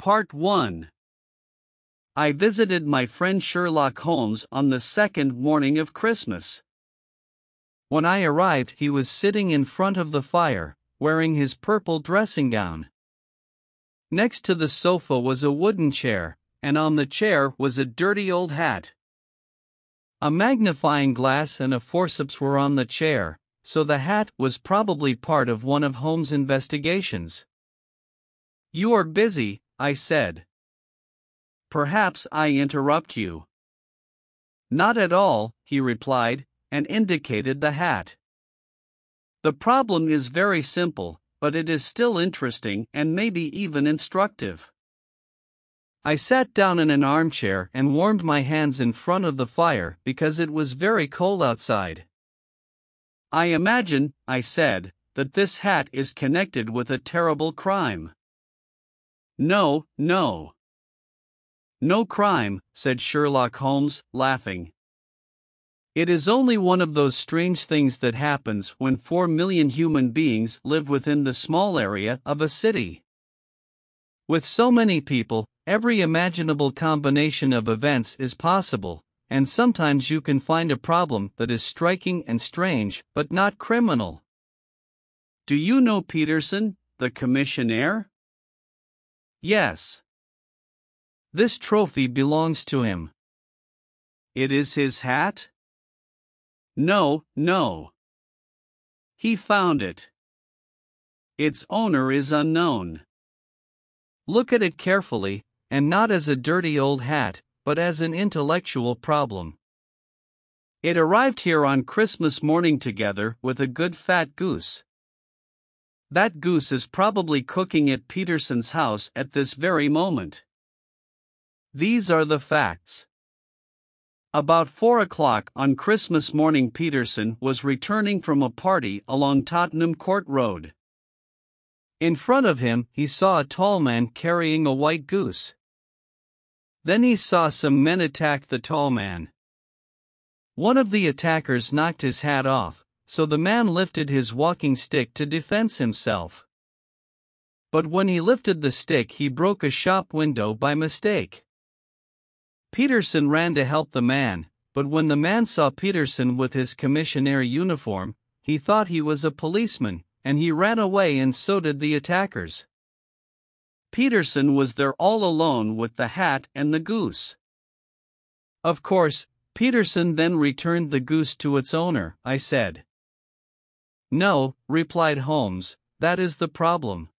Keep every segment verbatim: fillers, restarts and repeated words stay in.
Part one. I visited my friend Sherlock Holmes on the second morning of Christmas. When I arrived, he was sitting in front of the fire, wearing his purple dressing gown. Next to the sofa was a wooden chair, and on the chair was a dirty old hat. A magnifying glass and a forceps were on the chair, so the hat was probably part of one of Holmes' investigations. "You are busy," I said. "Perhaps I interrupt you." "Not at all," he replied, and indicated the hat. "The problem is very simple, but it is still interesting and maybe even instructive." I sat down in an armchair and warmed my hands in front of the fire because it was very cold outside. "I imagine," I said, "that this hat is connected with a terrible crime." "No, no. No crime," said Sherlock Holmes, laughing. "It is only one of those strange things that happens when four million human beings live within the small area of a city. With so many people, every imaginable combination of events is possible, and sometimes you can find a problem that is striking and strange, but not criminal." "Do you know Peterson, the commissionaire?" "Yes. This trophy belongs to him." "It is his hat?" "No, no. He found it. Its owner is unknown. Look at it carefully, and not as a dirty old hat, but as an intellectual problem. It arrived here on Christmas morning together with a good fat goose. That goose is probably cooking at Peterson's house at this very moment. These are the facts. About four o'clock on Christmas morning, Peterson was returning from a party along Tottenham Court Road. In front of him, he saw a tall man carrying a white goose. Then he saw some men attack the tall man. One of the attackers knocked his hat off, so the man lifted his walking stick to defend himself. But when he lifted the stick, he broke a shop window by mistake. Peterson ran to help the man, but when the man saw Peterson with his commissionaire uniform, he thought he was a policeman, and he ran away, and so did the attackers. Peterson was there all alone with the hat and the goose. Of course, Peterson then returned the goose to its owner," I said. "No," replied Holmes, "that is the problem.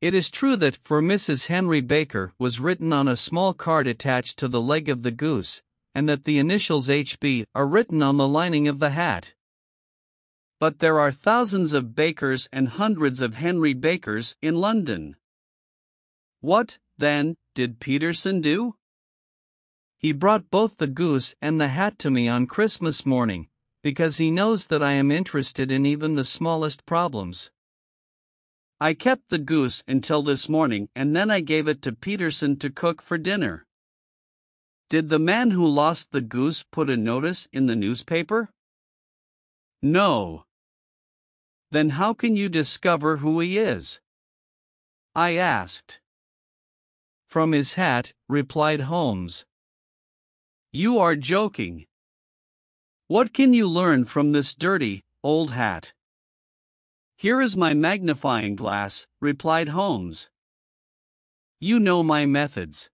It is true that 'For Missus Henry Baker' was written on a small card attached to the leg of the goose, and that the initials H B are written on the lining of the hat. But there are thousands of Bakers and hundreds of Henry Bakers in London. What, then, did Peterson do? He brought both the goose and the hat to me on Christmas morning, because he knows that I am interested in even the smallest problems. I kept the goose until this morning, and then I gave it to Peterson to cook for dinner." "Did the man who lost the goose put a notice in the newspaper?" "No." "Then how can you discover who he is?" I asked. "From his hat," replied Holmes. "You are joking. What can you learn from this dirty, old hat?" "Here is my magnifying glass," replied Holmes. "You know my methods.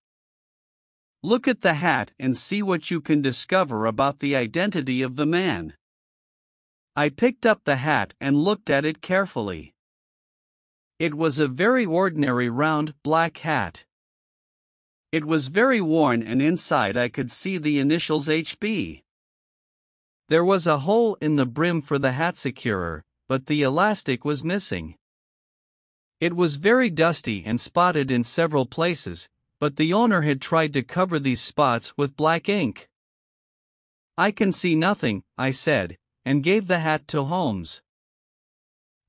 Look at the hat and see what you can discover about the identity of the man." I picked up the hat and looked at it carefully. It was a very ordinary round, black hat. It was very worn, and inside I could see the initials H B. There was a hole in the brim for the hat securer, but the elastic was missing. It was very dusty and spotted in several places, but the owner had tried to cover these spots with black ink. "I can see nothing," I said, and gave the hat to Holmes.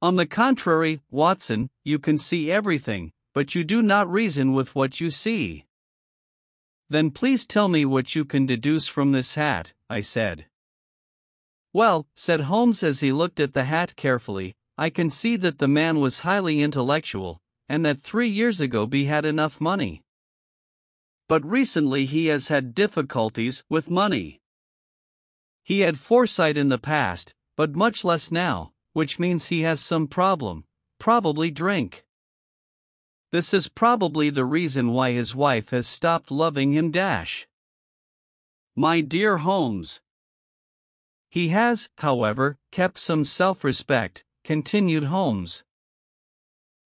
"On the contrary, Watson, you can see everything, but you do not reason with what you see." "Then please tell me what you can deduce from this hat," I said. "Well," said Holmes as he looked at the hat carefully, "I can see that the man was highly intellectual, and that three years ago he had enough money. But recently he has had difficulties with money. He had foresight in the past, but much less now, which means he has some problem, probably drink. This is probably the reason why his wife has stopped loving him. Dash. My dear Holmes. He has, however, kept some self-respect, continued Holmes.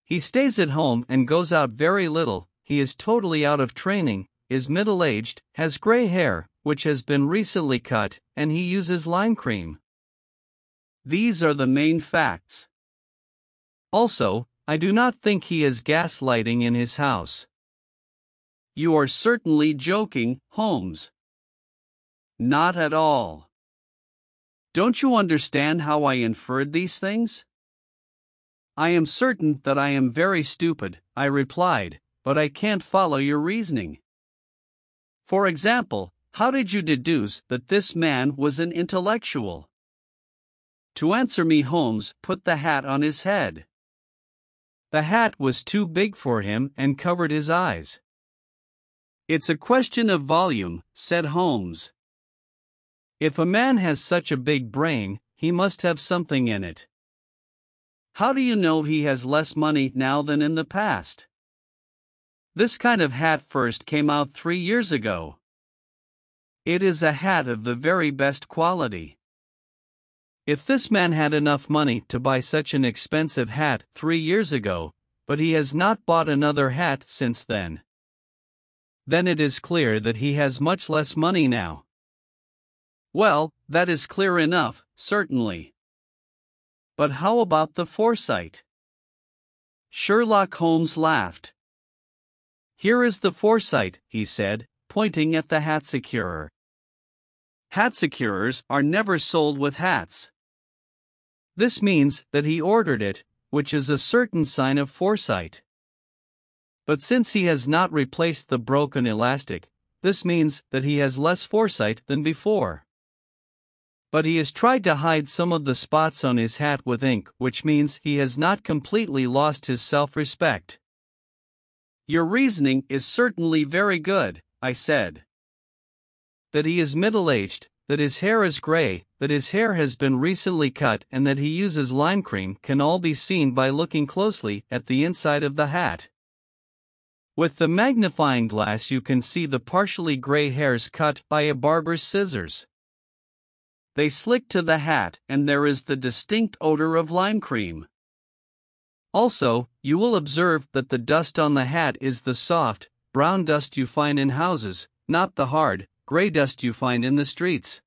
He stays at home and goes out very little. He is totally out of training, is middle-aged, has gray hair, which has been recently cut, and he uses lime cream. These are the main facts. Also, I do not think he is gaslighting in his house. You are certainly joking, Holmes. Not at all. Don't you understand how I inferred these things? I am certain that I am very stupid, I replied, but I can't follow your reasoning. For example, how did you deduce that this man was an intellectual? To answer me, Holmes put the hat on his head. The hat was too big for him and covered his eyes. It's a question of volume, said Holmes. If a man has such a big brain, he must have something in it. How do you know he has less money now than in the past? This kind of hat first came out three years ago. It is a hat of the very best quality. If this man had enough money to buy such an expensive hat three years ago, but he has not bought another hat since then, then it is clear that he has much less money now. Well, that is clear enough, certainly. But how about the foresight? Sherlock Holmes laughed. Here is the foresight, he said, pointing at the hat securer. Hat securers are never sold with hats. This means that he ordered it, which is a certain sign of foresight. But since he has not replaced the broken elastic, this means that he has less foresight than before. But he has tried to hide some of the spots on his hat with ink, which means he has not completely lost his self-respect. Your reasoning is certainly very good, I said. That he is middle-aged, that his hair is gray, that his hair has been recently cut, and that he uses lime cream can all be seen by looking closely at the inside of the hat. With the magnifying glass you can see the partially gray hairs cut by a barber's scissors. They slick to the hat and there is the distinct odor of lime cream. Also, you will observe that the dust on the hat is the soft, brown dust you find in houses, not the hard, gray dust you find in the streets.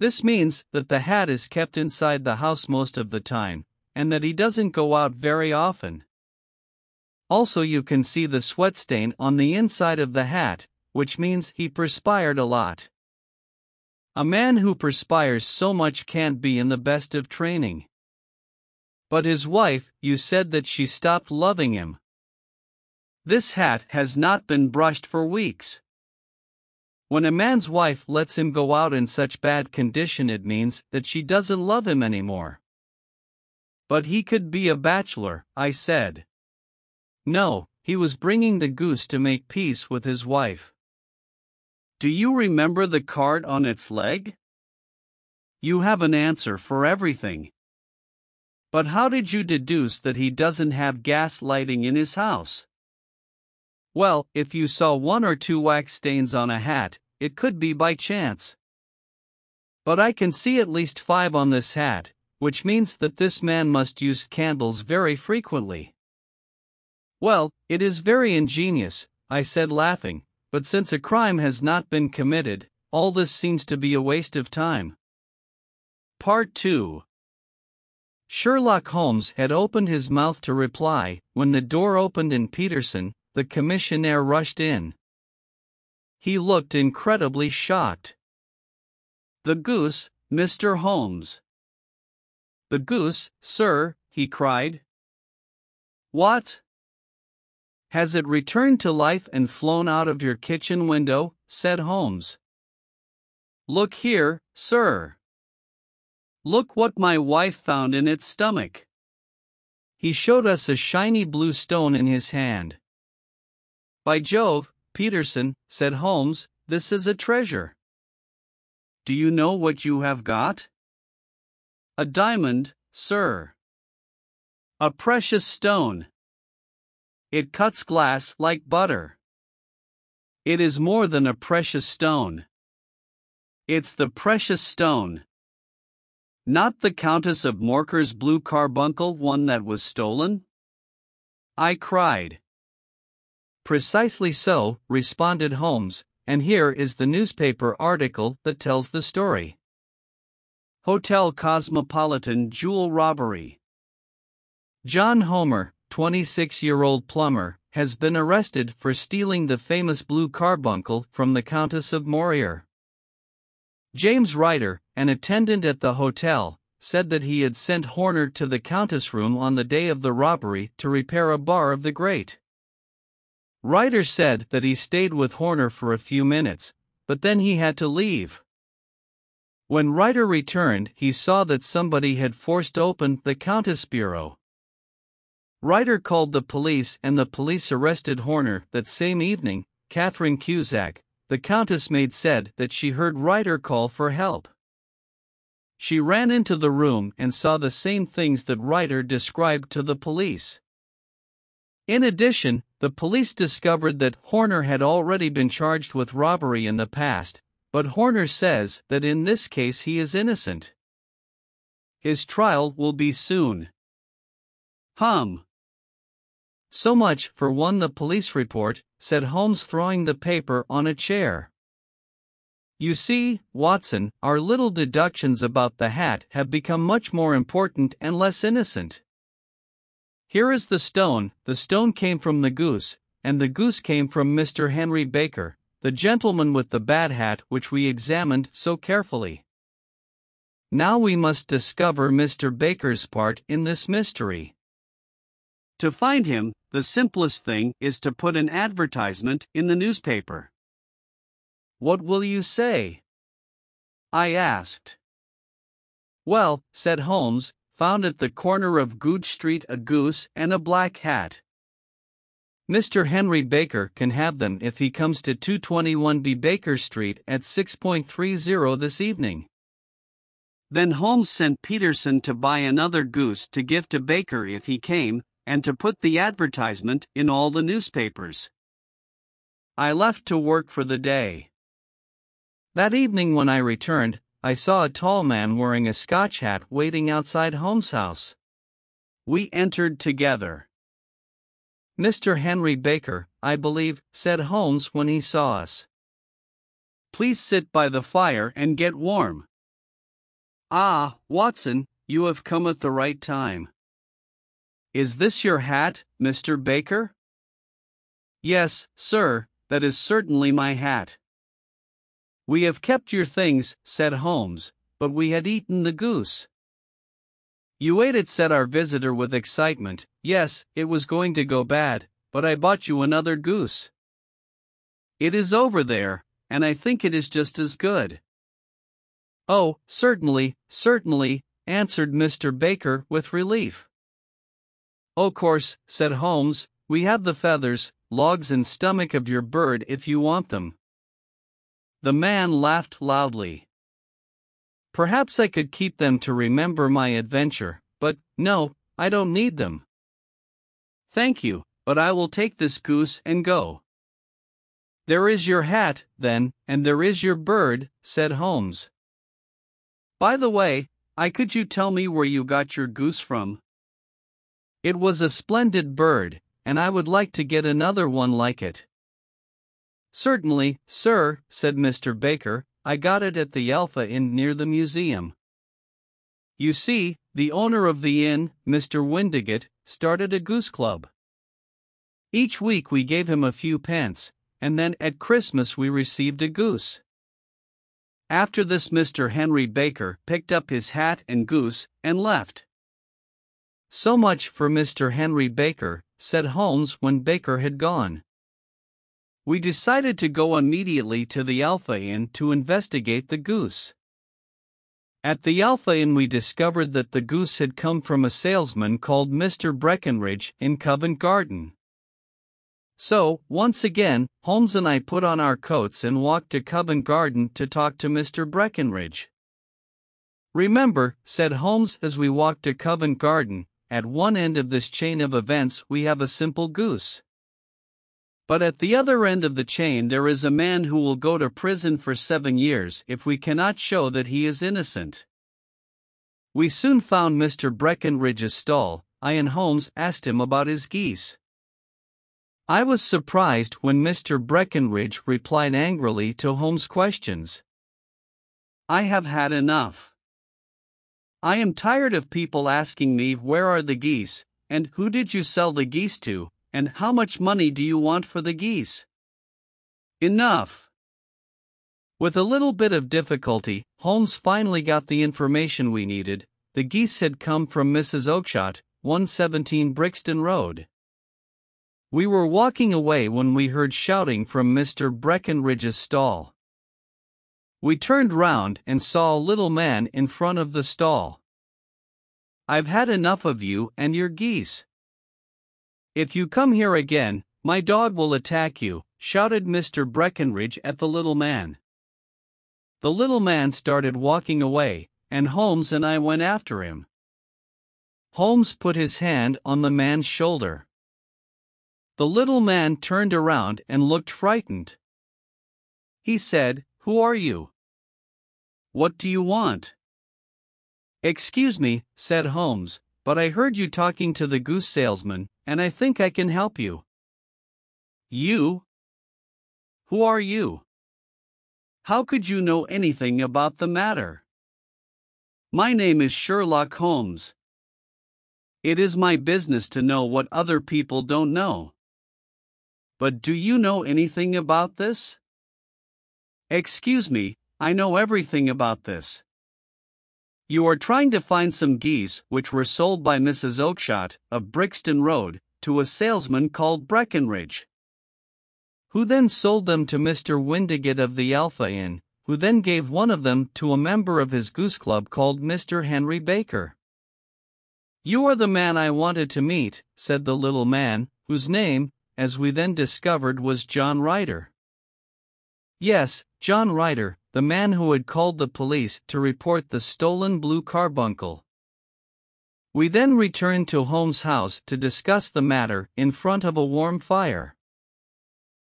This means that the hat is kept inside the house most of the time, and that he doesn't go out very often. Also, you can see the sweat stain on the inside of the hat, which means he perspired a lot. A man who perspires so much can't be in the best of training. But his wife, you said that she stopped loving him. This hat has not been brushed for weeks. When a man's wife lets him go out in such bad condition, it means that she doesn't love him anymore. But he could be a bachelor, I said. No, he was bringing the goose to make peace with his wife. Do you remember the card on its leg? You have an answer for everything. But how did you deduce that he doesn't have gas lighting in his house? Well, if you saw one or two wax stains on a hat, it could be by chance. But I can see at least five on this hat, which means that this man must use candles very frequently. Well, it is very ingenious, I said laughing, but since a crime has not been committed, all this seems to be a waste of time. Part two. Sherlock Holmes had opened his mouth to reply, when the door opened and Peterson, the commissionaire, rushed in. He looked incredibly shocked. The goose, Mister Holmes. The goose, sir, he cried. What? Has it returned to life and flown out of your kitchen window? Said Holmes. Look here, sir. Look what my wife found in its stomach. He showed us a shiny blue stone in his hand. "By Jove, Peterson," said Holmes, "this is a treasure. Do you know what you have got?" "A diamond, sir." "A precious stone. It cuts glass like butter. It is more than a precious stone. It's the precious stone. Not the Countess of Morcar's blue carbuncle, one that was stolen?" I cried. "Precisely so," responded Holmes, "and here is the newspaper article that tells the story. Hotel Cosmopolitan Jewel Robbery. John Horner, twenty-six-year-old plumber, has been arrested for stealing the famous blue carbuncle from the Countess of Morcar. James Ryder, an attendant at the hotel, said that he had sent Horner to the Countess' room on the day of the robbery to repair a bar of the grate. Ryder said that he stayed with Horner for a few minutes, but then he had to leave. When Ryder returned, he saw that somebody had forced open the Countess' bureau. Ryder called the police and the police arrested Horner that same evening." Catherine Cusack, the Countess' maid, said that she heard Ryder call for help. She ran into the room and saw the same things that Ryder described to the police. In addition, the police discovered that Horner had already been charged with robbery in the past, but Horner says that in this case he is innocent. His trial will be soon. Hum. So much for one the police report," said Holmes, throwing the paper on a chair. "You see, Watson, our little deductions about the hat have become much more important and less innocent. Here is the stone. The stone came from the goose, and the goose came from Mister Henry Baker, the gentleman with the bad hat which we examined so carefully. Now we must discover Mister Baker's part in this mystery. To find him, the simplest thing is to put an advertisement in the newspaper." "What will you say?" I asked. "Well," said Holmes, "found at the corner of Good Street a goose and a black hat. Mister Henry Baker can have them if he comes to two twenty-one B Baker Street at six thirty this evening." Then Holmes sent Peterson to buy another goose to give to Baker if he came, and to put the advertisement in all the newspapers. I left to work for the day. That evening when I returned, I saw a tall man wearing a Scotch hat waiting outside Holmes' house. We entered together. "Mister Henry Baker, I believe," said Holmes when he saw us. "Please sit by the fire and get warm. Ah, Watson, you have come at the right time. Is this your hat, Mister Baker?" "Yes, sir, that is certainly my hat." "We have kept your things," said Holmes, "but we had eaten the goose." "You ate it," said our visitor with excitement. "Yes, it was going to go bad, but I bought you another goose. It is over there, and I think it is just as good." "Oh, certainly, certainly," answered Mister Baker with relief. "Of course," said Holmes, "we have the feathers, logs and stomach of your bird if you want them." The man laughed loudly. Perhaps I could keep them to remember my adventure, but no, I don't need them. "Thank you, but I will take this goose and go." "There is your hat, then, and there is your bird," said Holmes. "By the way, I could you tell me where you got your goose from? It was a splendid bird, and I would like to get another one like it." "Certainly, sir," said Mister Baker, "I got it at the Alpha Inn near the museum. You see, the owner of the inn, Mister Windigate, started a goose club. Each week we gave him a few pence, and then at Christmas we received a goose. After this Mister Henry Baker picked up his hat and goose, and left." "So much for Mister Henry Baker," said Holmes when Baker had gone. We decided to go immediately to the Alpha Inn to investigate the goose. At the Alpha Inn we discovered that the goose had come from a salesman called Mister Breckenridge in Covent Garden. So, once again, Holmes and I put on our coats and walked to Covent Garden to talk to Mister Breckenridge. "Remember," said Holmes as we walked to Covent Garden, "at one end of this chain of events we have a simple goose. But at the other end of the chain there is a man who will go to prison for seven years if we cannot show that he is innocent." We soon found Mister Breckenridge's stall. I and Holmes asked him about his geese. I was surprised when Mister Breckenridge replied angrily to Holmes' questions. "I have had enough. I am tired of people asking me where are the geese, and who did you sell the geese to, and how much money do you want for the geese? Enough." With a little bit of difficulty, Holmes finally got the information we needed. The geese had come from Missus Oakshott, one seventeen Brixton Road. We were walking away when we heard shouting from Mister Breckenridge's stall. We turned round and saw a little man in front of the stall. "I've had enough of you and your geese. If you come here again, my dog will attack you," shouted Mister Breckenridge at the little man. The little man started walking away, and Holmes and I went after him. Holmes put his hand on the man's shoulder. The little man turned around and looked frightened. He said, "Who are you? What do you want?" "Excuse me," said Holmes, "but I heard you talking to the goose salesman, and I think I can help you." "You? Who are you? How could you know anything about the matter?" "My name is Sherlock Holmes. It is my business to know what other people don't know. But do you know anything about this?" "Excuse me, I know everything about this. You are trying to find some geese which were sold by Missus Oakshott, of Brixton Road, to a salesman called Breckenridge, who then sold them to Mister Windigate of the Alpha Inn, who then gave one of them to a member of his goose club called Mister Henry Baker." "You are the man I wanted to meet," said the little man, whose name, as we then discovered, was John Ryder. Yes, John Ryder, the man who had called the police to report the stolen Blue Carbuncle. We then returned to Holmes' house to discuss the matter in front of a warm fire.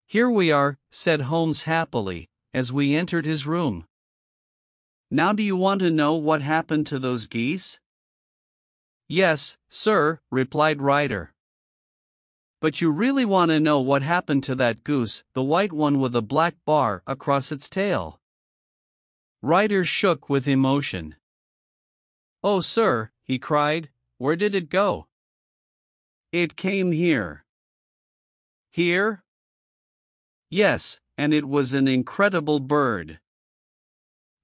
"Here we are," said Holmes happily, as we entered his room. "Now do you want to know what happened to those geese?" "Yes, sir," replied Ryder. "But you really want to know what happened to that goose, the white one with a black bar across its tail?" Ryder shook with emotion. "Oh, sir," he cried, "where did it go?" "It came here." "Here?" "Yes, and it was an incredible bird.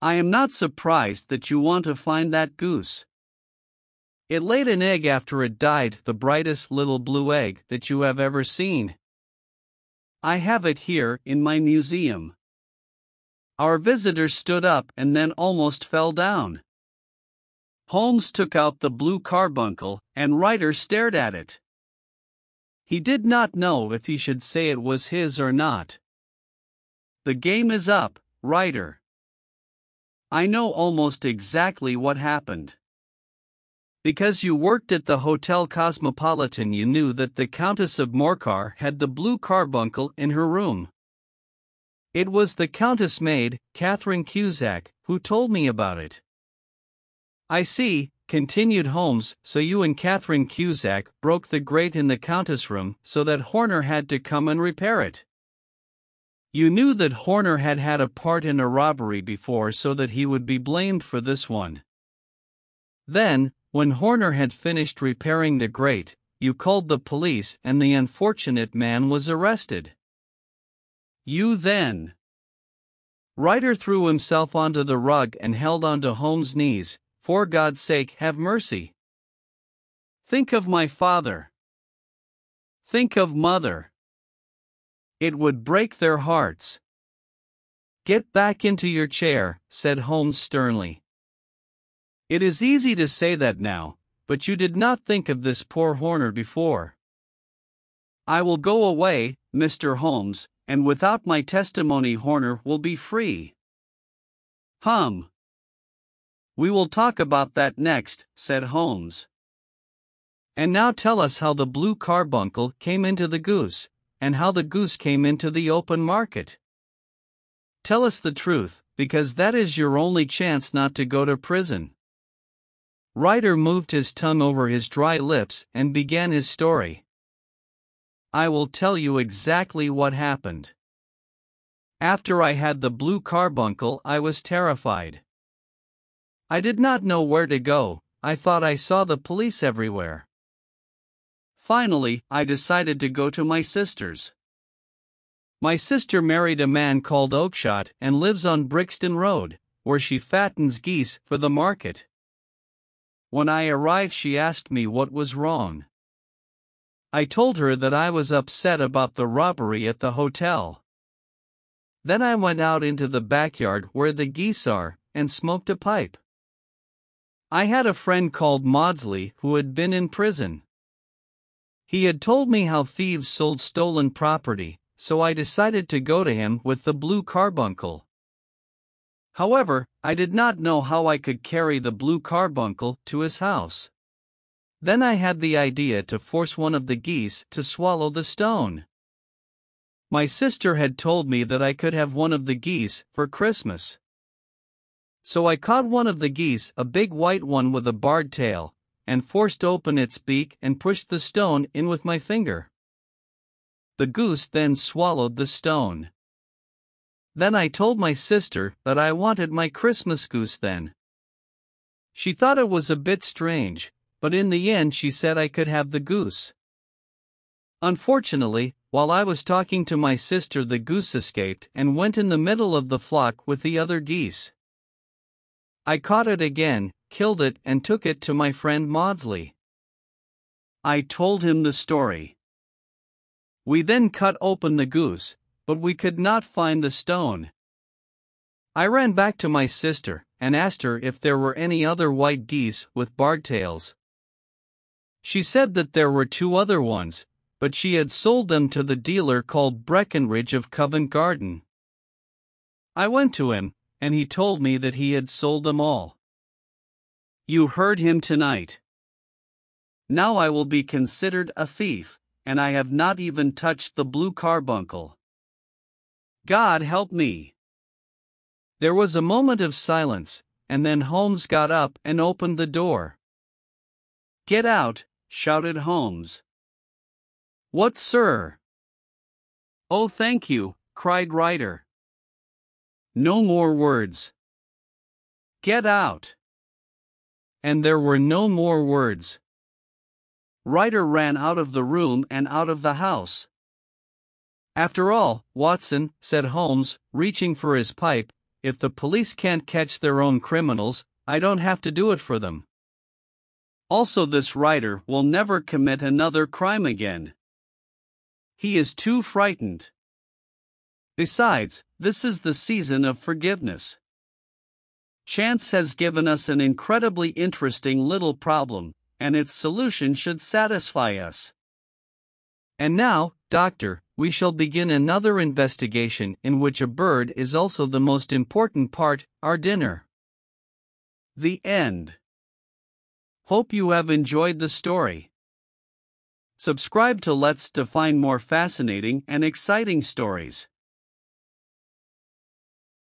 I am not surprised that you want to find that goose. It laid an egg after it died, the brightest little blue egg that you have ever seen. I have it here in my museum." Our visitor stood up and then almost fell down. Holmes took out the Blue Carbuncle, and Ryder stared at it. He did not know if he should say it was his or not. "The game is up, Ryder. I know almost exactly what happened. Because you worked at the Hotel Cosmopolitan, you knew that the Countess of Morcar had the Blue Carbuncle in her room. It was the Countess' maid, Catherine Cusack, who told me about it." "I see," continued Holmes, "so you and Catherine Cusack broke the grate in the Countess' room so that Horner had to come and repair it. You knew that Horner had had a part in a robbery before so that he would be blamed for this one. Then, when Horner had finished repairing the grate, you called the police and the unfortunate man was arrested. You then—" Ryder threw himself onto the rug and held onto Holmes' knees. "For God's sake, have mercy. Think of my father. Think of mother. It would break their hearts." "Get back into your chair," said Holmes sternly. It is easy to say that now, but you did not think of this poor Horner before. I will go away, Mister Holmes, and without my testimony Horner will be free. Hum. We will talk about that next, said Holmes. And now tell us how the Blue Carbuncle came into the Goose, and how the Goose came into the open market. Tell us the truth, because that is your only chance not to go to prison. Ryder moved his tongue over his dry lips and began his story. I will tell you exactly what happened. After I had the Blue Carbuncle, I was terrified. I did not know where to go. I thought I saw the police everywhere. Finally, I decided to go to my sister's. My sister married a man called Oakshott and lives on Brixton Road, where she fattens geese for the market. When I arrived, she asked me what was wrong. I told her that I was upset about the robbery at the hotel. Then I went out into the backyard where the geese are and smoked a pipe. I had a friend called Maudsley who had been in prison. He had told me how thieves sold stolen property, so I decided to go to him with the Blue Carbuncle. However, I did not know how I could carry the Blue Carbuncle to his house. Then I had the idea to force one of the geese to swallow the stone. My sister had told me that I could have one of the geese for Christmas. So I caught one of the geese, a big white one with a barred tail, and forced open its beak and pushed the stone in with my finger. The goose then swallowed the stone. Then I told my sister that I wanted my Christmas goose then. She thought it was a bit strange, but in the end she said I could have the goose. Unfortunately, while I was talking to my sister, the goose escaped and went in the middle of the flock with the other geese. I caught it again, killed it, and took it to my friend Maudsley. I told him the story. We then cut open the goose, but we could not find the stone. I ran back to my sister and asked her if there were any other white geese with barred tails. She said that there were two other ones, but she had sold them to the dealer called Breckenridge of Covent Garden. I went to him, and he told me that he had sold them all. You heard him tonight. Now I will be considered a thief, and I have not even touched the Blue Carbuncle. God help me. There was a moment of silence, and then Holmes got up and opened the door. Get out, shouted Holmes. What, sir? Oh, thank you, cried Ryder. No more words. Get out. And there were no more words. Ryder ran out of the room and out of the house. After all, Watson, said Holmes, reaching for his pipe, if the police can't catch their own criminals, I don't have to do it for them. Also, this Ryder will never commit another crime again. He is too frightened. Besides, this is the season of forgiveness. Chance has given us an incredibly interesting little problem, and its solution should satisfy us. And now, Doctor, we shall begin another investigation in which a bird is also the most important part, our dinner. The end. Hope you have enjoyed the story. Subscribe to Let's to find more fascinating and exciting stories.